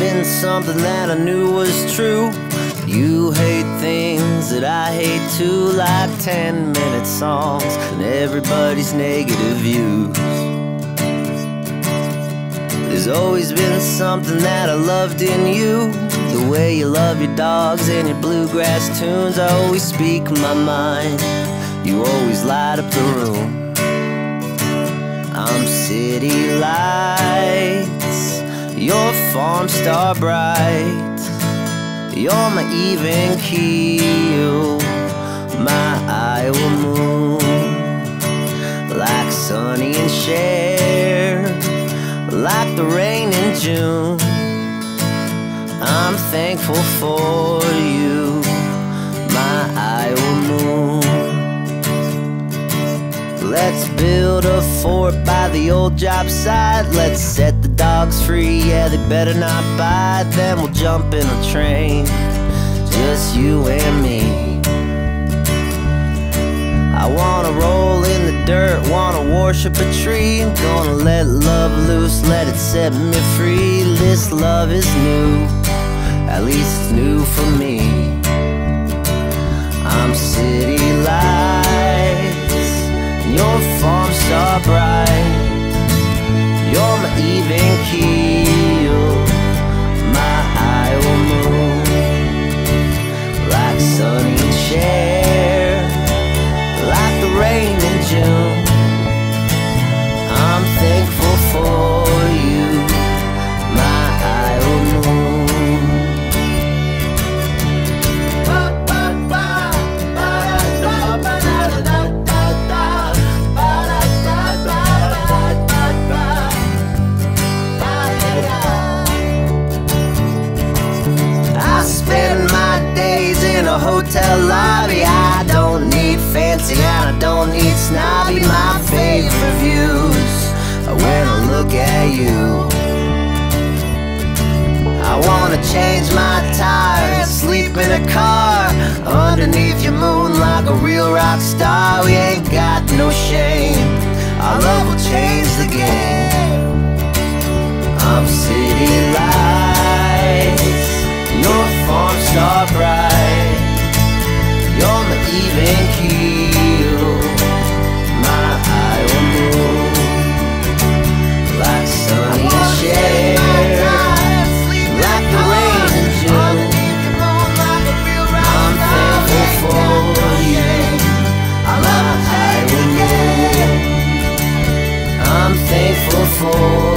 been something that I knew was true. You hate things that I hate too, like 10-minute songs and everybody's negative views. There's always been something that I loved in you, the way you love your dogs and your bluegrass tunes. I always speak my mind, you always light up the room. I'm city lights, your farm star bright. You're my even keel, my Iowa moon. Like Sonny and Cher, like the rain in June. I'm thankful for you, my Iowa moon. Let's build a fort by the old job site. Let's set the dogs free, yeah, they better not bite. Then we'll jump in a train, just you and me. I wanna roll in the dirt, wanna worship a tree. I'm gonna let love loose, let it set me free. This love is new, at least it's new for me. I'm city lights, and your farm star bright. You're my even keel, my Iowa moon. Like Sonny and Cher, like the rain in June. I'm thankful for you, my Iowa moon. A hotel lobby, I don't need fancy and I don't need snobby. My favorite views are when I look at you. I wanna change my tires, sleep in a car underneath your moon like a real rock star. We ain't got no shame, our love will change the game. I'm city lights, your farm star bright. You're my even keel, my Iowa moon. Like Sonny and Cher, like the rain in June. I'm thankful for you, my Iowa moon. I'm thankful for